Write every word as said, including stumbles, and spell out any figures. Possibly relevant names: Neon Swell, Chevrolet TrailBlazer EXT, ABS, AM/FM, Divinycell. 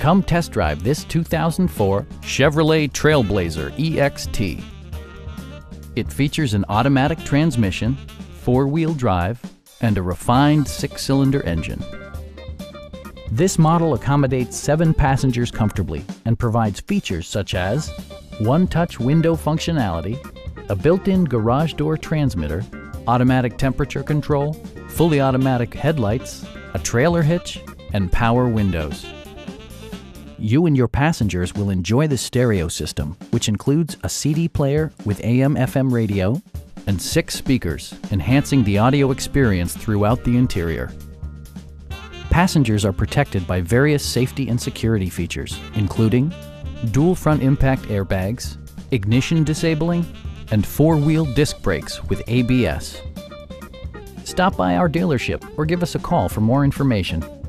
Come test drive this two thousand four Chevrolet TrailBlazer E X T. It features an automatic transmission, four-wheel drive, and a refined six-cylinder engine. This model accommodates seven passengers comfortably and provides features such as one-touch window functionality, a built-in garage door transmitter, automatic temperature control, fully automatic headlights, a trailer hitch, and power windows. You and your passengers will enjoy the stereo system, which includes a C D player with A M F M radio and six speakers, enhancing the audio experience throughout the interior. Passengers are protected by various safety and security features, including dual front impact airbags, ignition disabling, and four-wheel disc brakes with A B S. Stop by our dealership or give us a call for more information.